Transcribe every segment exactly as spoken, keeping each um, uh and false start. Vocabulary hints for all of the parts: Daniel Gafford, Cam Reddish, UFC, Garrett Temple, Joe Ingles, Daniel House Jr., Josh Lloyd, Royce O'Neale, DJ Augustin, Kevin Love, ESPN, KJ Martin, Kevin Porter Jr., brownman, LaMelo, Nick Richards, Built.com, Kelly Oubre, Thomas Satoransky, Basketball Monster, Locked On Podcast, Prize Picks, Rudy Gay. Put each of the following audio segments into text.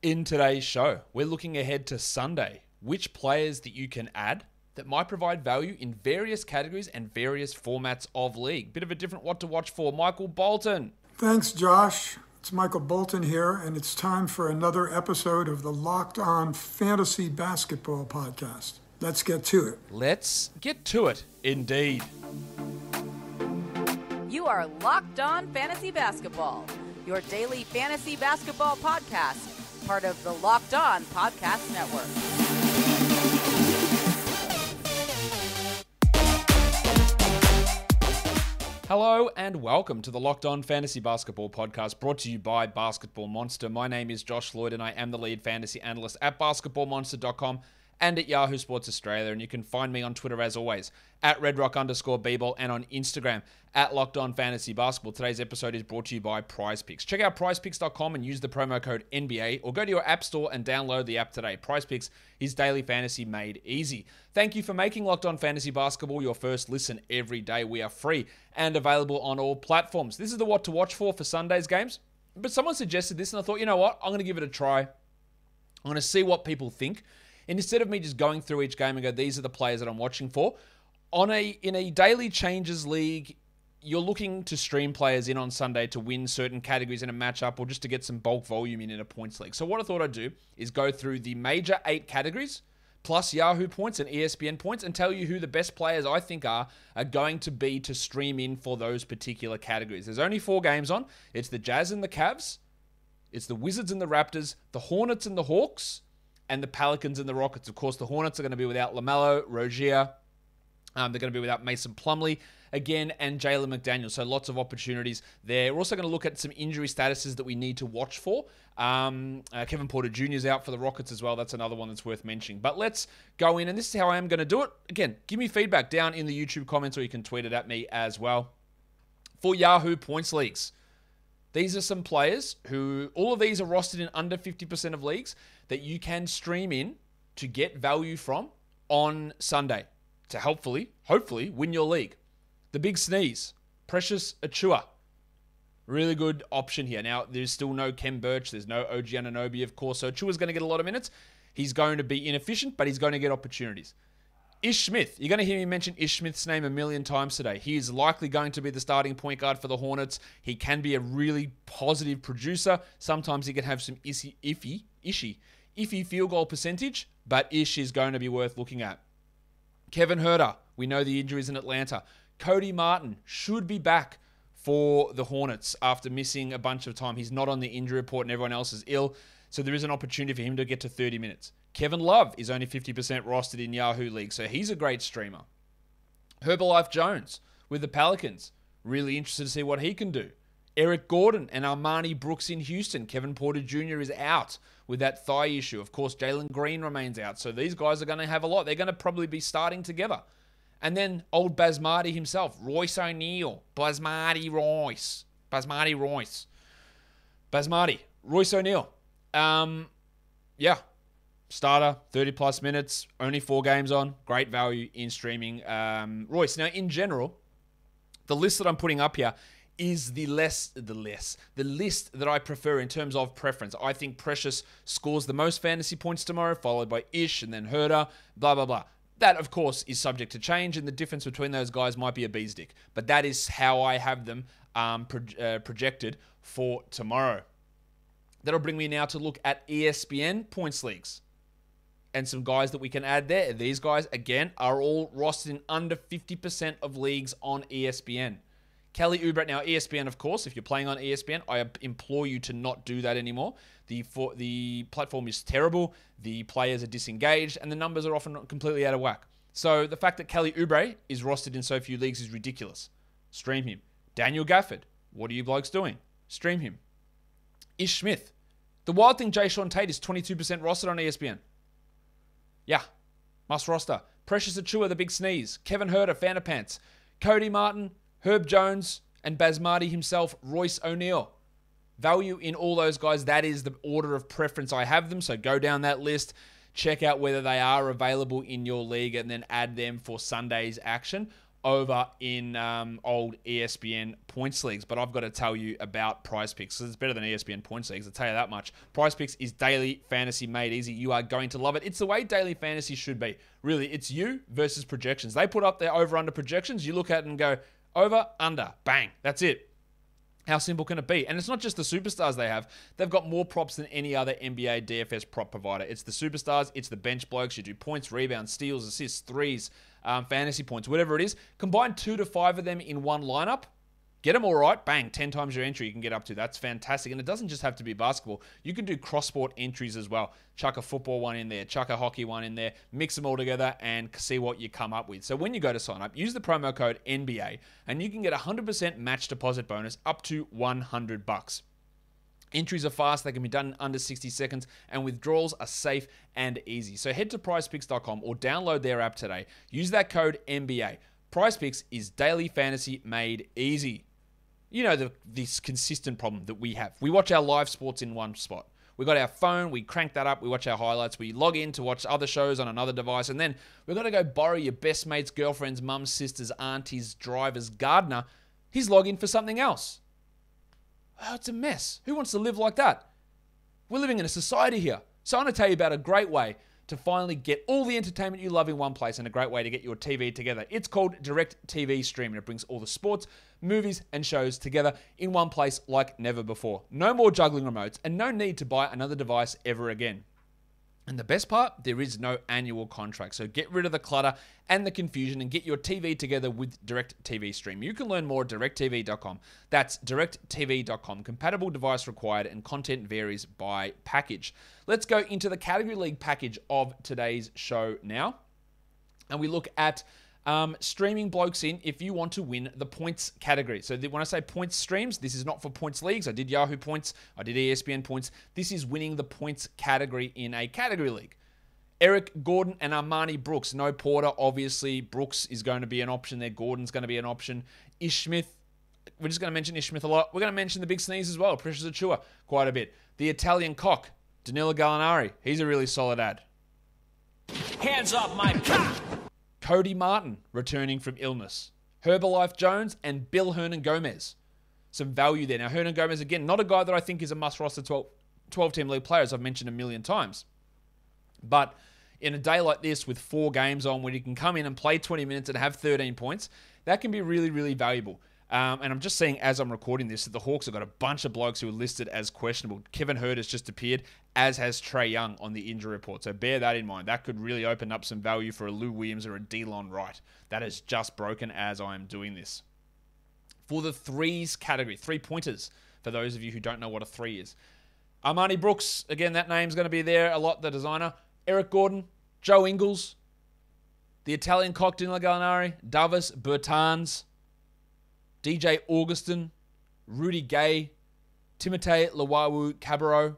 In today's show, we're looking ahead to Sunday, which players that you can add that might provide value in various categories and various formats of league. Bit of a different what to watch for. Michael Bolton. Thanks, Josh. It's Michael Bolton here, and it's time for another episode of the Locked On Fantasy Basketball Podcast. Let's get to it. Let's get to it, indeed. You are Locked On Fantasy Basketball, your daily fantasy basketball podcast, part of the Locked On Podcast Network. Hello and welcome to the Locked On Fantasy Basketball Podcast, brought to you by Basketball Monster. My name is Josh Lloyd and I am the lead fantasy analyst at basketball monster dot com and at Yahoo Sports Australia. And you can find me on Twitter as always, at Redrock underscore B-Ball, and on Instagram, at Locked On Fantasy Basketball. Today's episode is brought to you by Prize Picks. Check out prize picks dot com and use the promo code N B A, or go to your app store and download the app today. Prize Picks is daily fantasy made easy. Thank you for making Locked On Fantasy Basketball your first listen every day. We are free and available on all platforms. This is the what to watch for for Sunday's games, but someone suggested this and I thought, you know what, I'm going to give it a try. I'm going to see what people think. And instead of me just going through each game and go, these are the players that I'm watching for, on a in a daily changes league, you're looking to stream players in on Sunday to win certain categories in a matchup or just to get some bulk volume in in a points league. So what I thought I'd do is go through the major eight categories plus Yahoo points and E S P N points and tell you who the best players I think are, are going to be to stream in for those particular categories. There's only four games on. It's the Jazz and the Cavs. It's the Wizards and the Raptors, the Hornets and the Hawks, and the Pelicans and the Rockets. Of course, the Hornets are going to be without LaMelo, Rozier. Um, they're going to be without Mason Plumlee again and Jalen McDaniel. So lots of opportunities there. We're also going to look at some injury statuses that we need to watch for. Um, uh, Kevin Porter Junior is out for the Rockets as well. That's another one that's worth mentioning. But let's go in, and this is how I am going to do it. Again, give me feedback down in the YouTube comments, or you can tweet it at me as well. For Yahoo Points Leagues, these are some players who, all of these are rostered in under fifty percent of leagues that you can stream in to get value from on Sunday to helpfully, hopefully win your league. The big sneeze, Precious Achiuwa. Really good option here. Now, there's still no Kem Birch. There's no O G Anunoby, of course. So Achua's going to get a lot of minutes. He's going to be inefficient, but he's going to get opportunities. Ish Smith. You're going to hear me mention Ish Smith's name a million times today. He is likely going to be the starting point guard for the Hornets. He can be a really positive producer. Sometimes he can have some iffy, iffy, ishy, iffy field goal percentage, but Ish is going to be worth looking at. Kevin Huerter. We know the injuries in Atlanta. Cody Martin should be back for the Hornets after missing a bunch of time. He's not on the injury report and everyone else is ill, so there is an opportunity for him to get to thirty minutes. Kevin Love is only fifty percent rostered in Yahoo League, so he's a great streamer. Herbalife Jones with the Pelicans. Really interested to see what he can do. Eric Gordon and Armoni Brooks in Houston. Kevin Porter Junior is out with that thigh issue. Of course, Jalen Green remains out, so these guys are going to have a lot. They're going to probably be starting together. And then old Basmati himself, Royce O'Neale. Basmati Royce. Basmati Royce. Basmati. Royce O'Neale. Um, yeah. Starter, thirty plus minutes, only four games on. Great value in streaming. Um, Royce. Now, in general, the list that I'm putting up here is the less, the less, the list that I prefer in terms of preference. I think Precious scores the most fantasy points tomorrow, followed by Ish and then Huerter, blah, blah, blah. That, of course, is subject to change, and the difference between those guys might be a bee's dick. But that is how I have them um, pro uh, projected for tomorrow. That'll bring me now to look at E S P N points leagues and some guys that we can add there. These guys, again, are all rostered in under fifty percent of leagues on E S P N. Kelly Oubre. Now, E S P N, of course, if you're playing on E S P N, I implore you to not do that anymore. The for, the platform is terrible, the players are disengaged, and the numbers are often completely out of whack. So the fact that Kelly Oubre is rostered in so few leagues is ridiculous. Stream him. Daniel Gafford. What are you blokes doing? Stream him. Ish Smith. The wild thing, Jayshawn Tate is twenty-two percent rostered on E S P N. Yeah, must roster. Precious Achiuwa, the big sneeze. Kevin Huerter, Fanta Pants. Cody Martin, Herb Jones, and Basmati himself, Royce O'Neale. Value in all those guys. That is the order of preference I have them. So go down that list, check out whether they are available in your league, and then add them for Sunday's action. over in um, old E S P N points leagues, but I've got to tell you about Prize Picks because it's better than E S P N points leagues. I'll tell you that much. Prize Picks is daily fantasy made easy. You are going to love it. It's the way daily fantasy should be. Really, it's you versus projections. They put up their over-under projections. You look at it and go, over, under, bang. That's it. How simple can it be? And it's not just the superstars they have. They've got more props than any other N B A D F S prop provider. It's the superstars. It's the bench blokes. You do points, rebounds, steals, assists, threes, Um, fantasy points, whatever it is. Combine two to five of them in one lineup. Get them all right. Bang, ten times your entry you can get up to. That's fantastic. And it doesn't just have to be basketball. You can do cross-sport entries as well. Chuck a football one in there. Chuck a hockey one in there. Mix them all together and see what you come up with. So when you go to sign up, use the promo code N B A and you can get a one hundred percent match deposit bonus up to one hundred bucks. Entries are fast, they can be done in under sixty seconds, and withdrawals are safe and easy. So head to prize picks dot com or download their app today. Use that code N B A. PrizePicks is daily fantasy made easy. You know the, this consistent problem that we have. We watch our live sports in one spot. We got our phone, we crank that up, we watch our highlights, we log in to watch other shows on another device, and then we've got to go borrow your best mate's, girlfriend's, mum's, sister's, auntie's, driver's, gardener. He's logging for something else. Oh, it's a mess. Who wants to live like that? We're living in a society here. So I'm going to tell you about a great way to finally get all the entertainment you love in one place and a great way to get your T V together. It's called Direct T V Stream, and it brings all the sports, movies, and shows together in one place like never before. No more juggling remotes and no need to buy another device ever again. And the best part, there is no annual contract. So get rid of the clutter and the confusion and get your T V together with Direct T V Stream. You can learn more at direct t v dot com. That's direct t v dot com. Compatible device required and content varies by package. Let's go into the Category League package of today's show now. And we look at um, streaming blokes in if you want to win the points category. So when I say points streams, this is not for points leagues. I did Yahoo points. I did E S P N points. This is winning the points category in a Category League. Eric Gordon and Armoni Brooks. No Porter, obviously. Brooks is going to be an option there. Gordon's going to be an option. Ish Smith. We're just going to mention Ish Smith a lot. We're going to mention the big sneeze as well. Precious Achiuwa, quite a bit. The Italian cock, Danilo Gallinari. He's a really solid ad. Hands off my cock! Cody Martin returning from illness. Herbalife Jones and Bill Hernan Gomez. Some value there. Now, Hernan Gomez, again, not a guy that I think is a must-roster twelve, twelve-team league player, as I've mentioned a million times. But in a day like this with four games on where you can come in and play twenty minutes and have thirteen points, that can be really, really valuable. Um, and I'm just seeing as I'm recording this that the Hawks have got a bunch of blokes who are listed as questionable. Kevin Huerter has just appeared, as has Trae Young on the injury report. So bear that in mind. That could really open up some value for a Lou Williams or a DeLon Wright. That is just broken as I am doing this. For the threes category, three-pointers, for those of you who don't know what a three is. Armoni Brooks, again, that name's going to be there a lot, the designer. Eric Gordon, Joe Ingles, the Italian cock, Danilo Gallinari, Davis, Bertans, D J Augustin, Rudy Gay, Timote Luwawu Cabarro,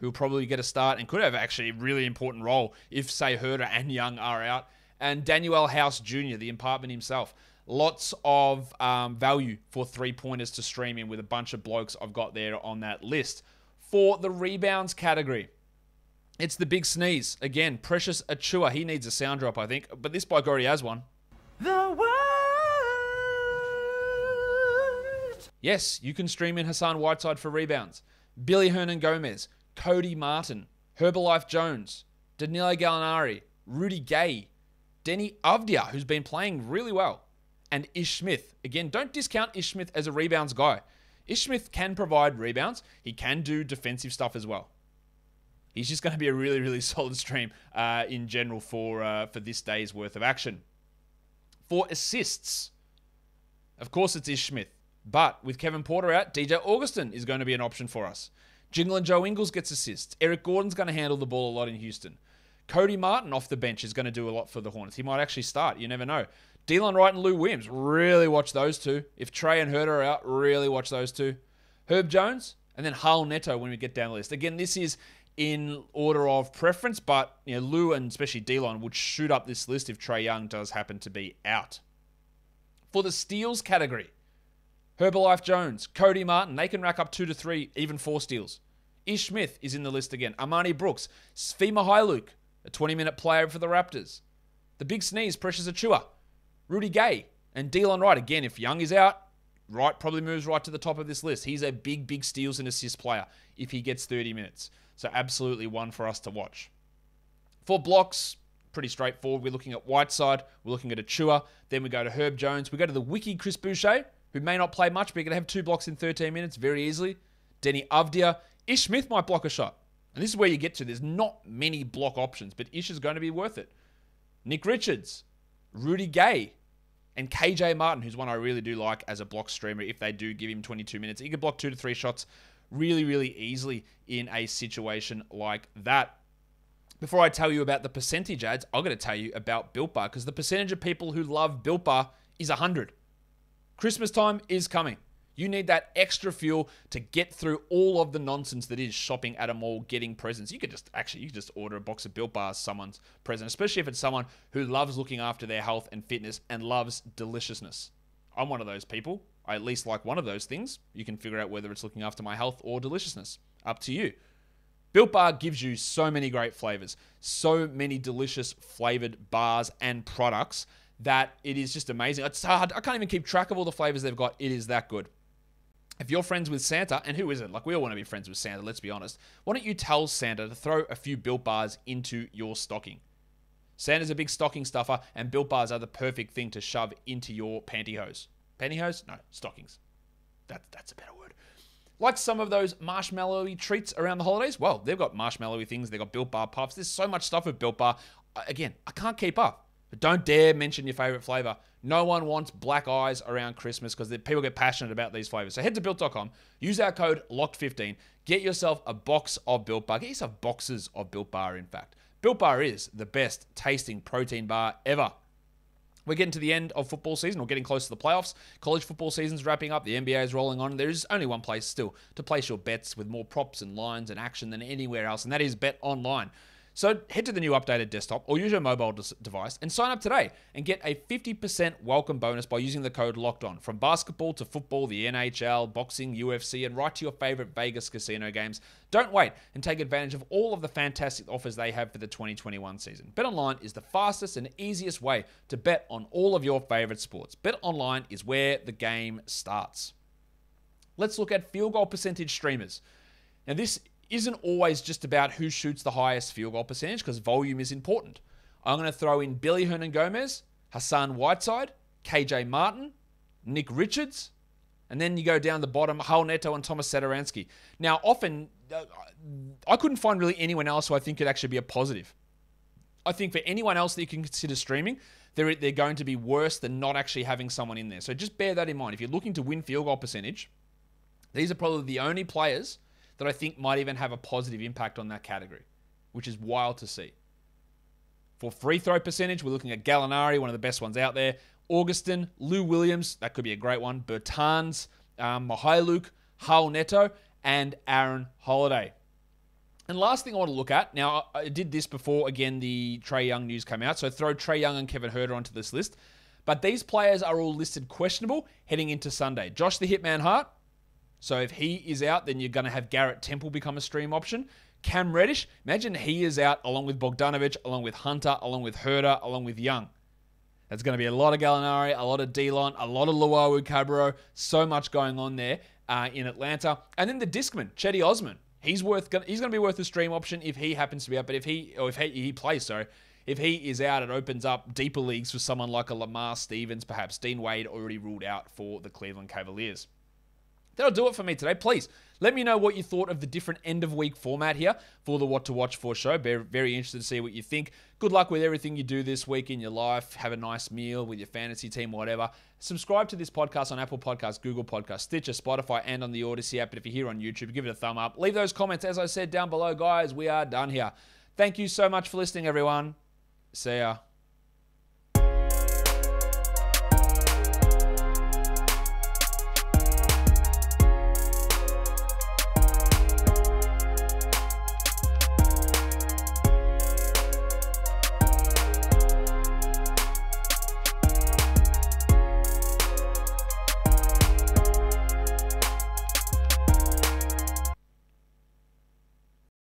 who will probably get a start and could have actually a really important role if, say, Huerter and Young are out, and Daniel House Junior, the apartment himself. Lots of um, value for three-pointers to stream in with a bunch of blokes I've got there on that list. For the rebounds category, it's the big sneeze. Again, Precious Achiuwa. He needs a sound drop, I think. But this bloke already has one. The world. Yes, you can stream in Hassan Whiteside for rebounds. Billy Hernan Gomez, Cody Martin, Herbalife Jones, Danilo Gallinari, Rudy Gay, Denny Avdia, who's been playing really well, and Ish Smith. Again, don't discount Ish Smith as a rebounds guy. Ish Smith can provide rebounds. He can do defensive stuff as well. He's just going to be a really, really solid stream uh, in general for uh, for this day's worth of action. For assists, of course it's Ish Smith. But with Kevin Porter out, D J Augustin is going to be an option for us. Jingle and Joe Ingles gets assists. Eric Gordon's going to handle the ball a lot in Houston. Cody Martin off the bench is going to do a lot for the Hornets. He might actually start. You never know. DeLon Wright and Lou Williams, really watch those two. If Trae and Huerter are out, really watch those two. Herb Jones, and then Harl Neto when we get down the list. Again, this is in order of preference, but you know, Lou and especially DeLon would shoot up this list if Trae Young does happen to be out. For the steals category, Herbalife Jones, Cody Martin, they can rack up two to three, even four steals. Ish Smith is in the list again. Armoni Brooks, Sfima Hailuk, a twenty-minute player for the Raptors. The big sneeze, Precious Achiuwa, Rudy Gay, And DeLon Wright, again, if Young is out, Wright probably moves right to the top of this list. He's a big, big steals and assist player if he gets thirty minutes. So absolutely one for us to watch. For blocks, pretty straightforward. We're looking at Whiteside. We're looking at Achiuwa. Then we go to Herb Jones. We go to the wiki Chris Boucher, who may not play much, but he can have two blocks in thirteen minutes very easily. Denny Avdia. Ish Smith might block a shot. And this is where you get to. There's not many block options, but Ish is going to be worth it. Nick Richards, Rudy Gay, and K J Martin, who's one I really do like as a block streamer if they do give him twenty-two minutes. He could block two to three shots really, really easily in a situation like that. Before I tell you about the percentage ads, I'm going to tell you about Built Bar, because the percentage of people who love Built Bar is one hundred. Christmas time is coming. You need that extra fuel to get through all of the nonsense that is shopping at a mall, getting presents. You could just, actually, you could just order a box of Built Bars, someone's present, especially if it's someone who loves looking after their health and fitness and loves deliciousness. I'm one of those people. I at least like one of those things. You can figure out whether it's looking after my health or deliciousness. Up to you. Built Bar gives you so many great flavors, so many delicious flavored bars and products that it is just amazing. It's hard. I can't even keep track of all the flavors they've got. It is that good. If you're friends with Santa, and who isn't? Like, we all want to be friends with Santa, let's be honest. Why don't you tell Santa to throw a few Built Bars into your stocking? Santa's a big stocking stuffer, and Built Bars are the perfect thing to shove into your pantyhose. Pantyhose? No, stockings. That, that's a better word. Like some of those marshmallowy treats around the holidays? Well, they've got marshmallowy things. They've got Built Bar puffs. There's so much stuff with Built Bar. Again, I can't keep up. But don't dare mention your favorite flavor. No one wants black eyes around Christmas because people get passionate about these flavors. So head to built dot com, use our code locked fifteen, get yourself a box of Built Bar. Get yourself boxes of Built Bar, in fact. Built Bar is the best tasting protein bar ever. We're getting to the end of football season. We're getting close to the playoffs. College football season's wrapping up. The N B A is rolling on. There is only one place still to place your bets with more props and lines and action than anywhere else, and that is BetOnline. So head to the new updated desktop or use your mobile device and sign up today and get a fifty percent welcome bonus by using the code LOCKEDON. From basketball to football, the N H L, boxing, U F C, and right to your favorite Vegas casino games. Don't wait and take advantage of all of the fantastic offers they have for the twenty twenty-one season. BetOnline is the fastest and easiest way to bet on all of your favorite sports. BetOnline is where the game starts. Let's look at field goal percentage streamers. Now this isn't always just about who shoots the highest field goal percentage, because volume is important. I'm going to throw in Billy Hernan-Gomez, Hassan Whiteside, K J Martin, Nick Richards, and then you go down the bottom, Hal Neto and Thomas Satoransky. Now, often, I couldn't find really anyone else who I think could actually be a positive. I think for anyone else that you can consider streaming, they're, they're going to be worse than not actually having someone in there. So just bear that in mind. If you're looking to win field goal percentage, these are probably the only players that I think might even have a positive impact on that category, which is wild to see. For free throw percentage, we're looking at Gallinari, one of the best ones out there. Augustin, Lou Williams, that could be a great one. Bertans, um, Mihailuk, Hal Neto, and Aaron Holiday. And last thing I want to look at, now I did this before, again, the Trae Young news came out, so throw Trae Young and Kevin Huerter onto this list. But these players are all listed questionable heading into Sunday. Josh the Hitman Hart. So if he is out, then you're going to have Garrett Temple become a stream option. Cam Reddish, imagine he is out along with Bogdanovic, along with Hunter, along with Huerter, along with Young. That's going to be a lot of Gallinari, a lot of DeLon, a lot of Luau Cabarro. So much going on there uh, in Atlanta. And then the Discman, Chetty Osman. He's worth. He's going to be worth a stream option if he happens to be out. But if he, or if he, he plays, sorry, if he is out, it opens up deeper leagues for someone like a Lamar Stevens, perhaps Dean Wade, already ruled out for the Cleveland Cavaliers. That'll do it for me today. Please let me know what you thought of the different end-of-week format here for the What to Watch For show. Be very interested to see what you think. Good luck with everything you do this week in your life. Have a nice meal with your fantasy team, whatever. Subscribe to this podcast on Apple Podcasts, Google Podcasts, Stitcher, Spotify, and on the Odyssey app. But if you're here on YouTube, give it a thumb up. Leave those comments, as I said, down below. Guys, we are done here. Thank you so much for listening, everyone. See ya.